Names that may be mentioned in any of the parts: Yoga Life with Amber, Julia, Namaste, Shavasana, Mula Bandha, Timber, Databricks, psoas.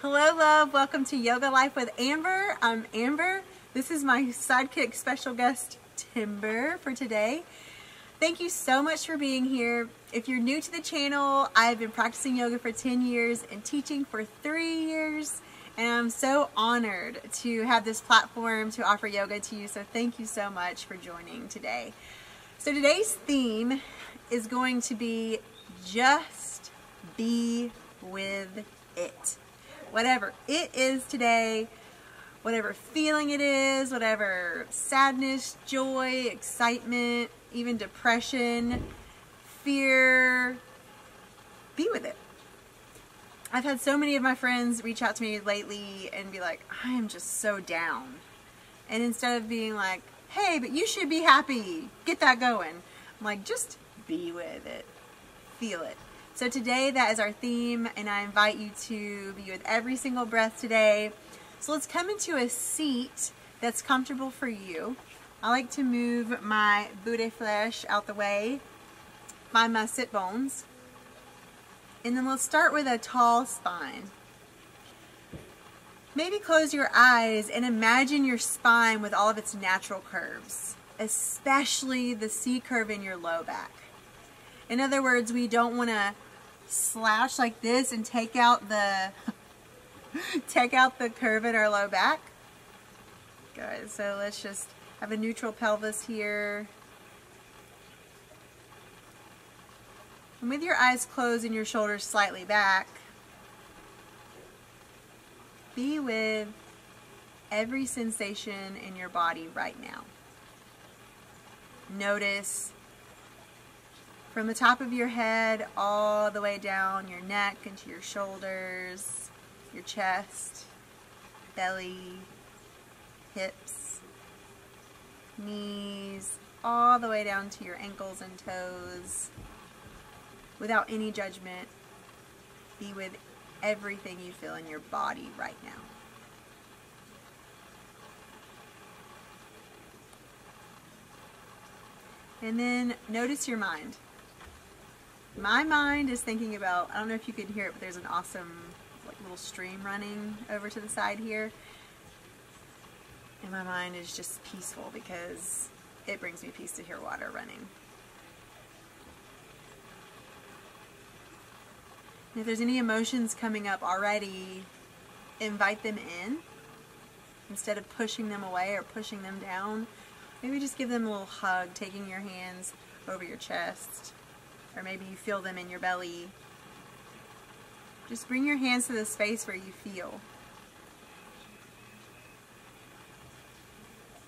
Hello love, welcome to Yoga Life with Amber. I'm Amber. This is my sidekick special guest Timber for today. Thank you so much for being here. If you're new to the channel, I've been practicing yoga for 10 years and teaching for 3 years, and I'm so honored to have this platform to offer yoga to you, so thank you so much for joining today. So today's theme is going to be just be with it. Whatever it is today, whatever feeling it is, whatever sadness, joy, excitement, even depression, fear, be with it. I've had so many of my friends reach out to me lately and be like, I am just so down. And instead of being like, hey, but you should be happy, get that going, I'm like, just be with it, feel it. So today that is our theme, and I invite you to be with every single breath today. So let's come into a seat that's comfortable for you. I like to move my butte flesh out the way by my sit bones. And then let's start with a tall spine. Maybe close your eyes and imagine your spine with all of its natural curves, especially the C curve in your low back. In other words, we don't want to slouch like this and take out the curve in our low back. Good. So let's just have a neutral pelvis here. And with your eyes closed and your shoulders slightly back, be with every sensation in your body right now. Notice from the top of your head all the way down your neck into your shoulders, your chest, belly, hips, knees, all the way down to your ankles and toes. Without any judgment, be with everything you feel in your body right now. And then notice your mind. My mind is thinking about, I don't know if you can hear it, but there's an awesome like little stream running over to the side here. And my mind is just peaceful because it brings me peace to hear water running. And if there's any emotions coming up already, invite them in. Instead of pushing them away or pushing them down, maybe just give them a little hug, taking your hands over your chest. Or maybe you feel them in your belly. Just bring your hands to the space where you feel.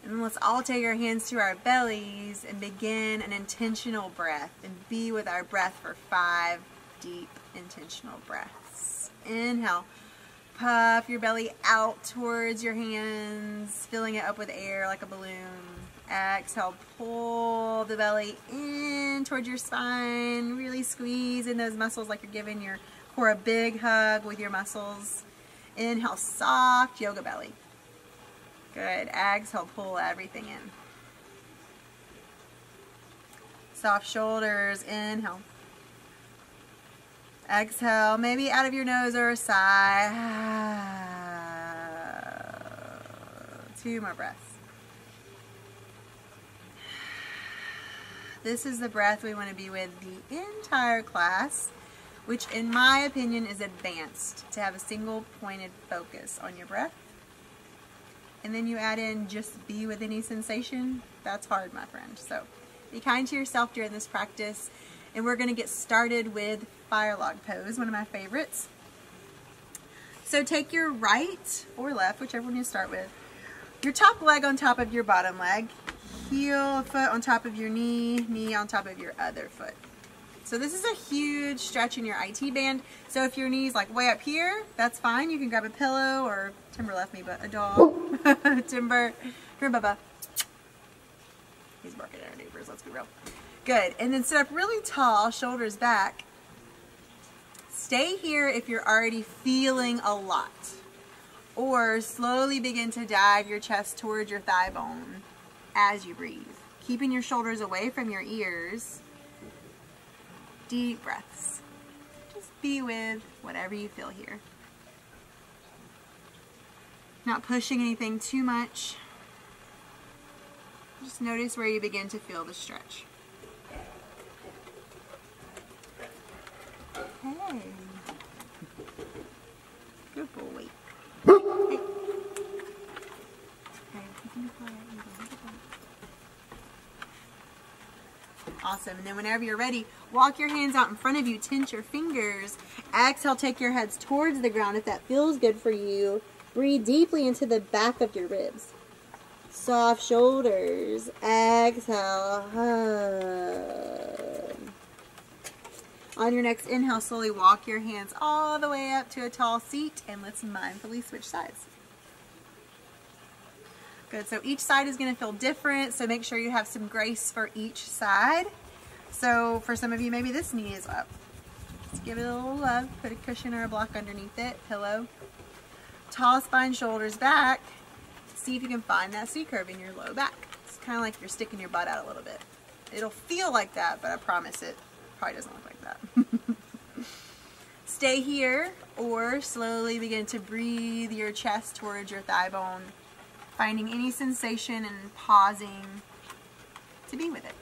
And then let's all take our hands to our bellies and begin an intentional breath and be with our breath for 5 deep intentional breaths. Inhale, puff your belly out towards your hands, filling it up with air like a balloon. Exhale, pull the belly in towards your spine, really squeeze in those muscles like you're giving your core a big hug with your muscles. Inhale, soft yoga belly. Good. Exhale, pull everything in. Soft shoulders. Inhale. Exhale, maybe out of your nose or a sigh. 2 more breaths. This is the breath we want to be with the entire class, which in my opinion is advanced, to have a single pointed focus on your breath. And then you add in just be with any sensation. That's hard, my friend. So be kind to yourself during this practice. And we're going to get started with fire log pose, one of my favorites. So take your right or left, whichever one you start with, your top leg on top of your bottom leg. Heel foot on top of your knee, knee on top of your other foot. So this is a huge stretch in your IT band. So if your knee's like way up here, that's fine. You can grab a pillow or, Timber left me, but a dog. Timber, here, Bubba. He's barking at our neighbors, let's be real. Good, and then sit up really tall, shoulders back. Stay here if you're already feeling a lot. Or slowly begin to dive your chest towards your thigh bone as you breathe, keeping your shoulders away from your ears. Deep breaths. Just be with whatever you feel here. Not pushing anything too much. Just notice where you begin to feel the stretch. Hey. Good boy. Hey. Okay, you can apply it. Awesome. And then whenever you're ready, walk your hands out in front of you, tense your fingers. Exhale, take your heads towards the ground if that feels good for you. Breathe deeply into the back of your ribs. Soft shoulders. Exhale. Hum. On your next inhale, slowly walk your hands all the way up to a tall seat, and let's mindfully switch sides. Good, so each side is going to feel different, so make sure you have some grace for each side. So for some of you, maybe this knee is up. Just give it a little love. Put a cushion or a block underneath it, pillow. Tall spine, shoulders back. See if you can find that C curve in your low back. It's kind of like you're sticking your butt out a little bit. It'll feel like that, but I promise it probably doesn't look like that. Stay here or slowly begin to breathe your chest towards your thigh bone, finding any sensation and pausing to be with it.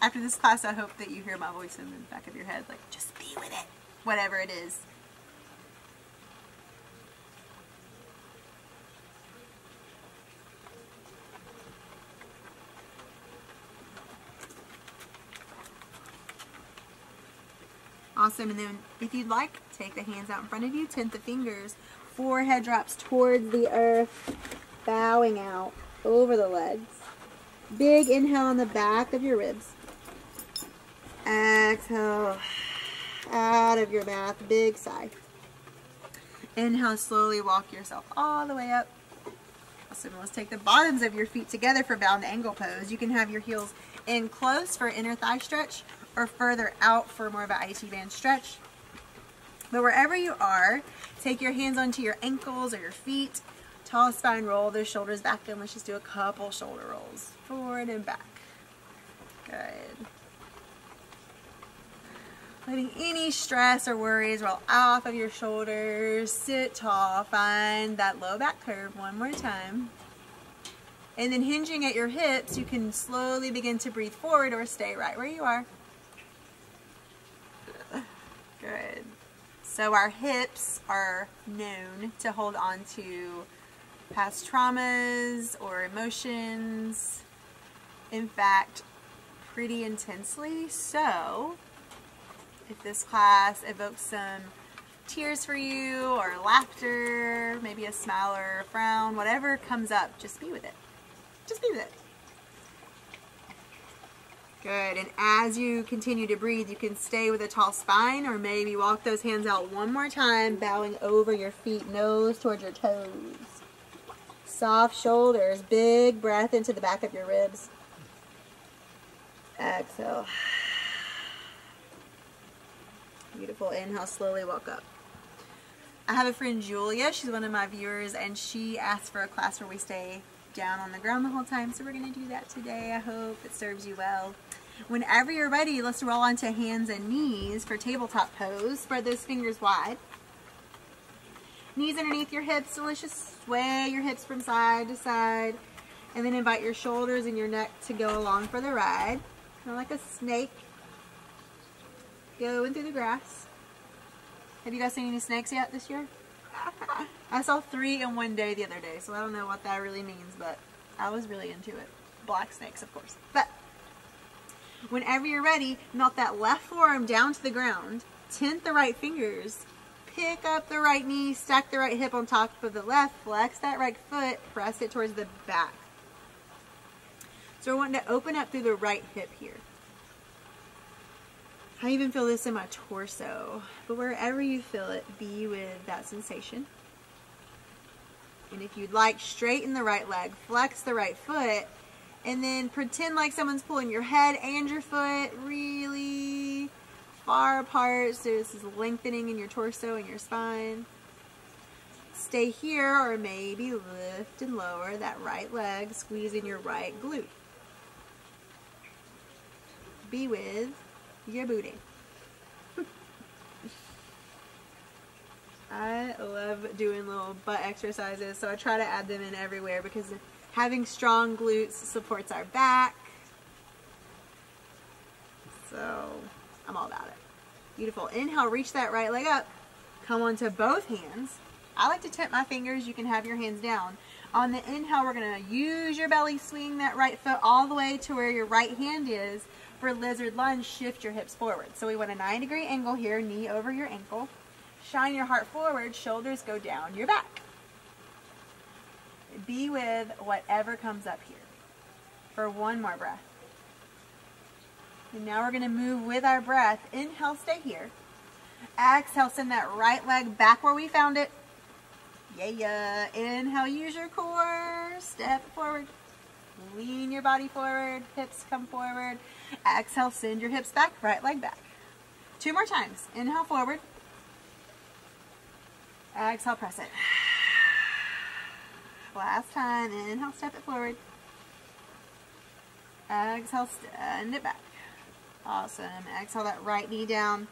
After this class, I hope that you hear my voice in the back of your head, like, just be with it, whatever it is. Awesome, and then if you'd like, take the hands out in front of you, tense the fingers, forehead drops towards the earth, bowing out over the legs. Big inhale on the back of your ribs. Exhale, out of your mouth, big sigh. Inhale, slowly walk yourself all the way up. Awesome, let's take the bottoms of your feet together for bound angle pose. You can have your heels in close for inner thigh stretch, or further out for more of an IT band stretch. But wherever you are, take your hands onto your ankles or your feet, tall spine, roll those shoulders back, and let's just do a couple shoulder rolls, forward and back. Good. Letting any stress or worries roll off of your shoulders, sit tall, find that low back curve one more time. And then hinging at your hips, you can slowly begin to breathe forward or stay right where you are. Good. So our hips are known to hold on to past traumas or emotions, in fact, pretty intensely. So if this class evokes some tears for you or laughter, maybe a smile or a frown, whatever comes up, just be with it. Just be with it. Good, and as you continue to breathe, you can stay with a tall spine or maybe walk those hands out one more time, bowing over your feet, nose towards your toes. Soft shoulders, big breath into the back of your ribs. Exhale. Beautiful, inhale, slowly walk up. I have a friend, Julia, she's one of my viewers, and she asked for a class where we stay down on the ground the whole time, so we're going to do that today. I hope it serves you well. Whenever you're ready, let's roll onto hands and knees for tabletop pose. Spread those fingers wide. Knees underneath your hips, so let's just sway your hips from side to side, and then invite your shoulders and your neck to go along for the ride. Kind of like a snake going through the grass. Have you guys seen any snakes yet this year? I saw 3 in one day the other day, so I don't know what that really means, but I was really into it. Black snakes, of course. But whenever you're ready, melt that left forearm down to the ground, tent the right fingers, pick up the right knee, stack the right hip on top of the left, flex that right foot, press it towards the back. So we're wanting to open up through the right hip here. I even feel this in my torso, but wherever you feel it, be with that sensation. And if you'd like, straighten the right leg, flex the right foot, and then pretend like someone's pulling your head and your foot really far apart, so this is lengthening in your torso and your spine. Stay here, or maybe lift and lower that right leg, squeezing your right glute. Be with your booty. I love doing little butt exercises, so I try to add them in everywhere because having strong glutes supports our back. So I'm all about it. Beautiful. Inhale, reach that right leg up. Come onto both hands. I like to tip my fingers. You can have your hands down. On the inhale, we're going to use your belly, swing that right foot all the way to where your right hand is. For lizard lunge, shift your hips forward. So we want a 9-degree angle here, knee over your ankle. Shine your heart forward, shoulders go down your back. Be with whatever comes up here for one more breath. And now we're going to move with our breath. Inhale, stay here. Exhale, send that right leg back where we found it. Yeah. Inhale, use your core. Step forward. Lean your body forward. Hips come forward. Exhale, send your hips back, right leg back. Two more times. Inhale, forward. Exhale, press it. Last time. Inhale, step it forward. Exhale, send it back. Awesome. Exhale that right knee down.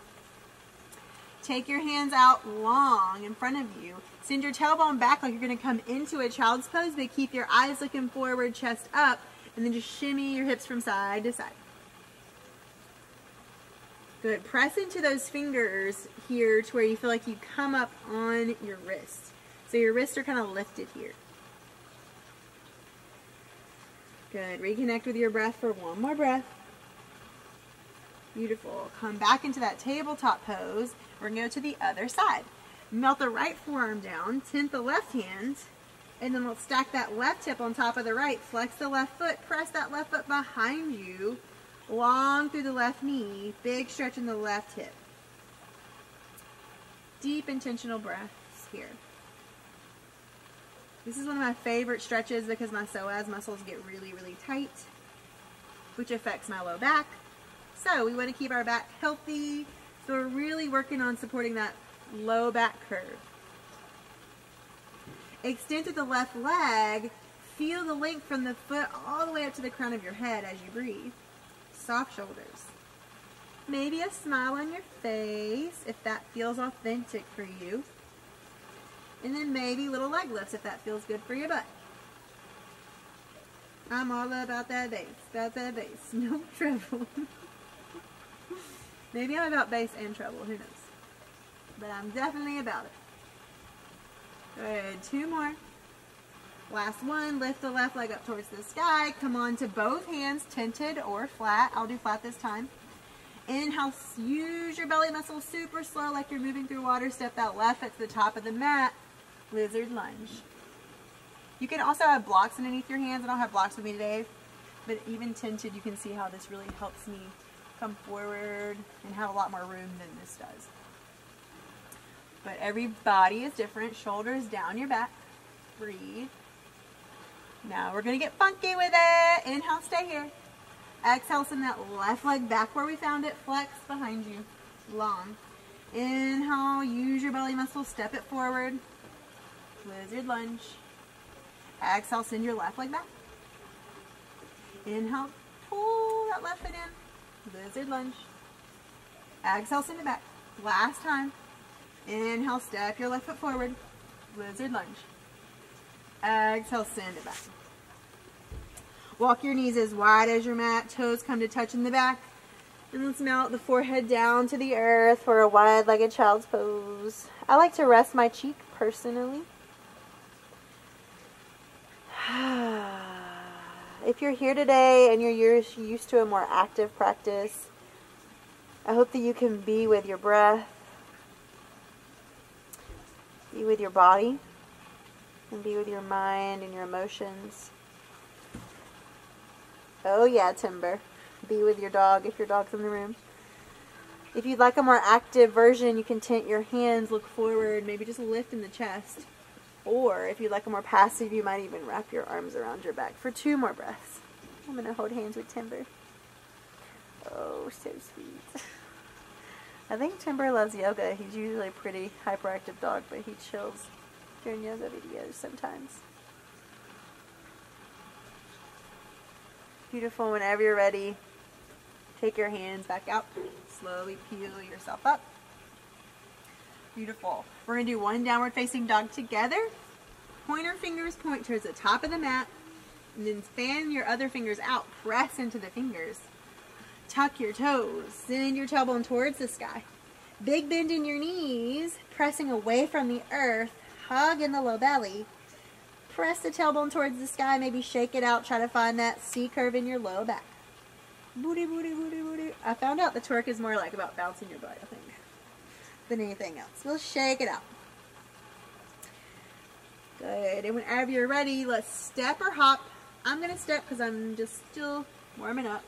Take your hands out long in front of you. Send your tailbone back like you're going to come into a child's pose, but keep your eyes looking forward, chest up, and then just shimmy your hips from side to side. Good. Press into those fingers here to where you feel like you come up on your wrist. So your wrists are kind of lifted here. Good. Reconnect with your breath for one more breath. Beautiful. Come back into that tabletop pose. We're going to go to the other side. Melt the right forearm down, tint the left hand, and then we'll stack that left hip on top of the right. Flex the left foot, press that left foot behind you, long through the left knee, big stretch in the left hip. Deep intentional breaths here. This is one of my favorite stretches because my psoas muscles get really, really tight, which affects my low back. So we want to keep our back healthy. So we're really working on supporting that low back curve. Extend to the left leg. Feel the length from the foot all the way up to the crown of your head as you breathe. Soft shoulders. Maybe a smile on your face if that feels authentic for you. And then maybe little leg lifts if that feels good for your butt. I'm all about that bass, no treble. Maybe I'm about bass and treble, who knows? But I'm definitely about it. Good, two more. Last one, lift the left leg up towards the sky. Come on to both hands, tinted or flat. I'll do flat this time. Inhale, use your belly muscle super slow like you're moving through water. Step that left foot to the top of the mat, lizard lunge. You can also have blocks underneath your hands. I don't have blocks with me today, but even tinted, you can see how this really helps me come forward and have a lot more room than this does. But every body is different. Shoulders down your back. Breathe. Now we're going to get funky with it. Inhale, stay here. Exhale, send that left leg back where we found it. Flex behind you. Long. Inhale, use your belly muscle. Step it forward. Lizard lunge. Exhale, send your left leg back. Inhale, pull that left foot in. Lizard lunge. Exhale, send it back. Last time. Inhale, step your left foot forward. Lizard lunge. Exhale, send it back. Walk your knees as wide as your mat. Toes come to touch in the back. And let's melt the forehead down to the earth for a wide-legged child's pose. I like to rest my cheek personally. If you're here today and you're used to a more active practice, I hope that you can be with your breath, be with your body, and be with your mind and your emotions. Oh yeah, Timber. Be with your dog if your dog's in the room. If you'd like a more active version, you can tint your hands, look forward, maybe just lift in the chest. Or if you'd like a more passive, you might even wrap your arms around your back for two more breaths. I'm going to hold hands with Timber. Oh, so sweet. I think Timber loves yoga. He's usually a pretty hyperactive dog, but he chills during yoga videos sometimes. Beautiful. Whenever you're ready, take your hands back out. Slowly peel yourself up. Beautiful. We're going to do one downward facing dog together. Pointer fingers point towards the top of the mat, and then fan your other fingers out. Press into the fingers. Tuck your toes. Send your tailbone towards the sky. Big bend in your knees, pressing away from the earth. Hug in the low belly. Press the tailbone towards the sky. Maybe shake it out. Try to find that C curve in your low back. Booty, booty, booty, booty. I found out the twerk is more like about bouncing your butt, I think, than anything else. We'll shake it out. Good. And whenever you're ready, let's step or hop. I'm going to step because I'm just still warming up.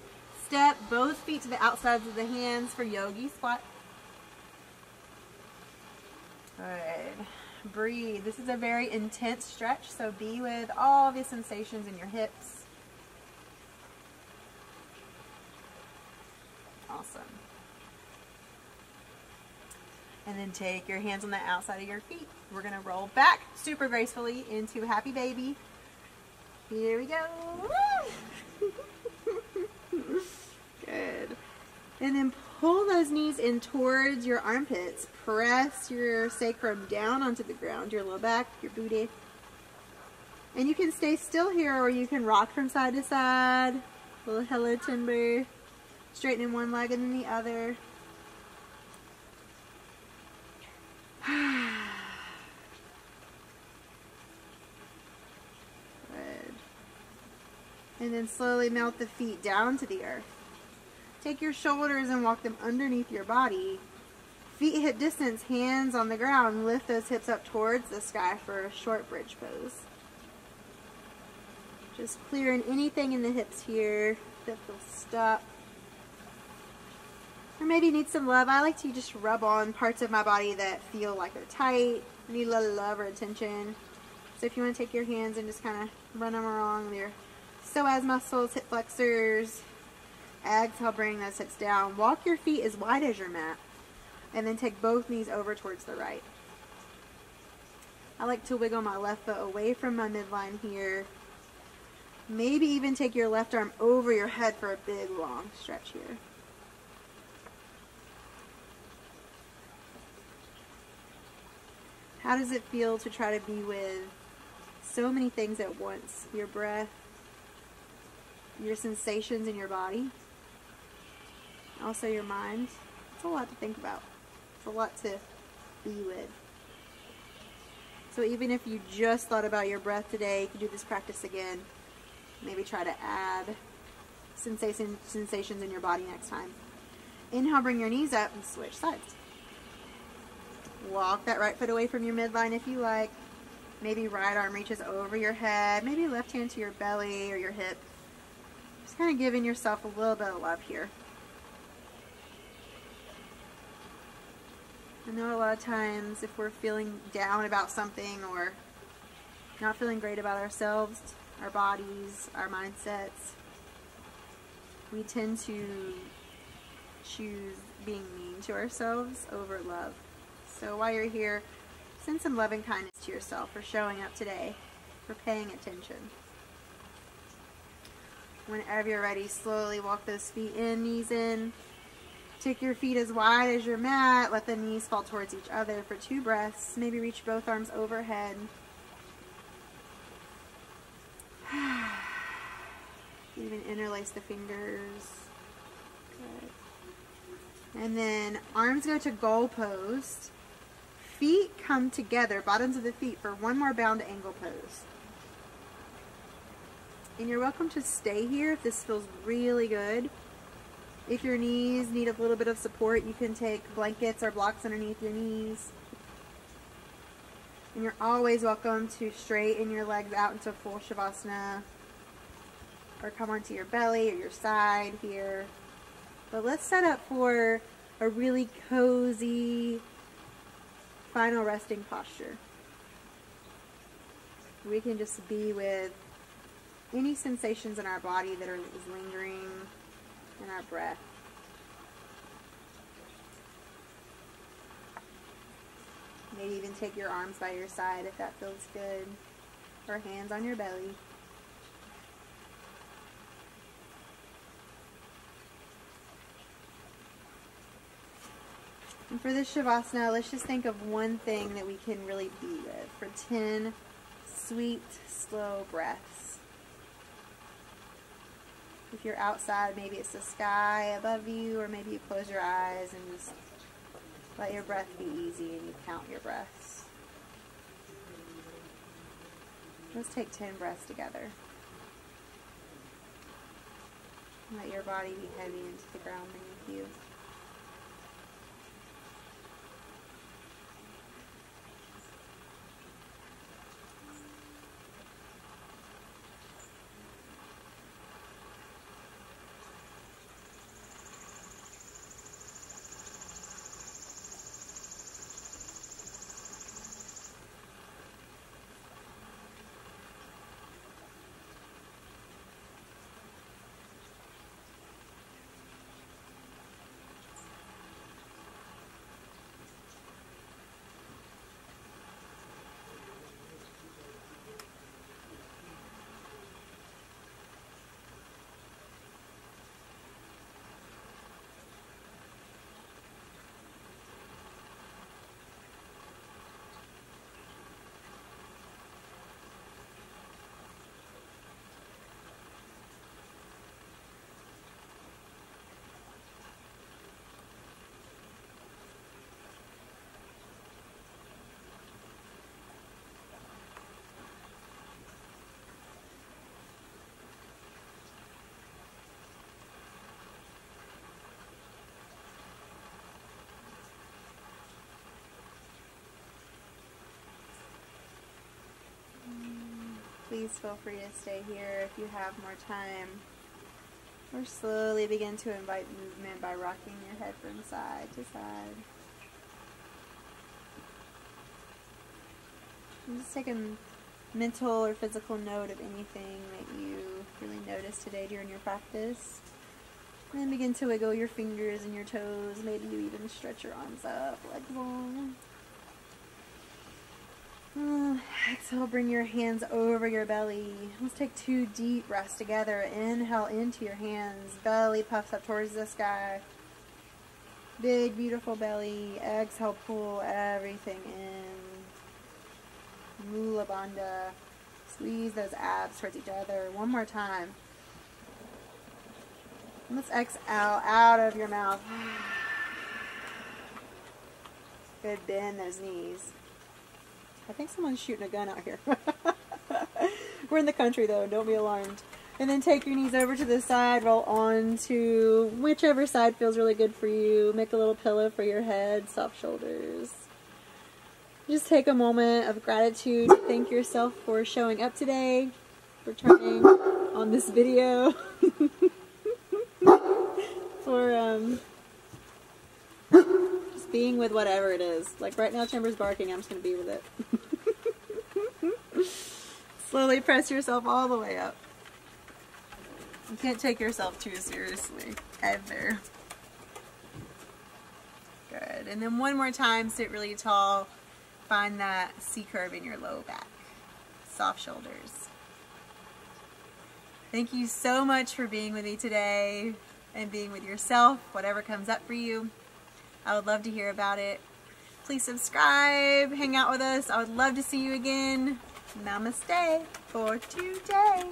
Step both feet to the outsides of the hands for yogi squat. Good. Breathe. This is a very intense stretch, so be with all the sensations in your hips. Awesome. And then take your hands on the outside of your feet. We're going to roll back super gracefully into happy baby. Here we go. Good. And then pull those knees in towards your armpits. Press your sacrum down onto the ground, your low back, your booty. And you can stay still here or you can rock from side to side. Little hello timber. Straightening one leg and then the other. Good. And then slowly melt the feet down to the earth. Take your shoulders and walk them underneath your body. Feet hip distance, hands on the ground. Lift those hips up towards the sky for a short bridge pose. Just clearing anything in the hips here that feels stuck. Or maybe need some love. I like to just rub on parts of my body that feel like they're tight, need a little love or attention. So if you want to take your hands and just kind of run them along your psoas muscles, hip flexors. Exhale, bring those hips down. Walk your feet as wide as your mat. And then take both knees over towards the right. I like to wiggle my left foot away from my midline here. Maybe even take your left arm over your head for a big, long stretch here. How does it feel to try to be with so many things at once? Your breath, your sensations in your body, also your mind. It's a lot to think about. It's a lot to be with. So even if you just thought about your breath today, you can do this practice again. Maybe try to add sensations in your body next time. Inhale, bring your knees up and switch sides. Walk that right foot away from your midline if you like. Maybe right arm reaches over your head. Maybe left hand to your belly or your hip. Just kind of giving yourself a little bit of love here. I know a lot of times if we're feeling down about something or not feeling great about ourselves, our bodies, our mindsets, we tend to choose being mean to ourselves over love. So while you're here, send some loving kindness to yourself for showing up today, for paying attention. Whenever you're ready, slowly walk those feet in, knees in. Take your feet as wide as your mat. Let the knees fall towards each other for two breaths. Maybe reach both arms overhead. Even interlace the fingers. Good. And then arms go to goal pose. Feet come together, bottoms of the feet, for one more bound angle pose. And you're welcome to stay here if this feels really good. If your knees need a little bit of support, you can take blankets or blocks underneath your knees. And you're always welcome to straighten your legs out into full shavasana. Or come onto your belly or your side here. But let's set up for a really cozy final resting posture. We can just be with any sensations in our body that is lingering in our breath. Maybe even take your arms by your side if that feels good, or hands on your belly. And for this Shavasana, let's just think of one thing that we can really be with for 10 sweet, slow breaths. If you're outside, maybe it's the sky above you, or maybe you close your eyes and just let your breath be easy and you count your breaths. Let's take 10 breaths together. Let your body be heavy into the ground beneath you. Please feel free to stay here if you have more time. Or slowly begin to invite movement by rocking your head from side to side. And just take a mental or physical note of anything that you really noticed today during your practice. And then begin to wiggle your fingers and your toes. Maybe you even stretch your arms up, legs long. Exhale, bring your hands over your belly. Let's take 2 deep breaths together. Inhale into your hands. Belly puffs up towards the sky. Big, beautiful belly. Exhale, pull everything in. Mula Bandha. Squeeze those abs towards each other. One more time. Let's exhale out of your mouth. Good, bend those knees. I think someone's shooting a gun out here. We're in the country though, don't be alarmed. And then take your knees over to the side, roll on to whichever side feels really good for you. Make a little pillow for your head, soft shoulders. Just take a moment of gratitude to thank yourself for showing up today, for turning on this video, for just being with whatever it is. Like right now Timber's barking, I'm just going to be with it. Slowly press yourself all the way up. You can't take yourself too seriously, ever. Good. And then one more time, sit really tall. Find that C curve in your low back. Soft shoulders. Thank you so much for being with me today and being with yourself, whatever comes up for you. I would love to hear about it. Please subscribe, hang out with us. I would love to see you again. Namaste for today.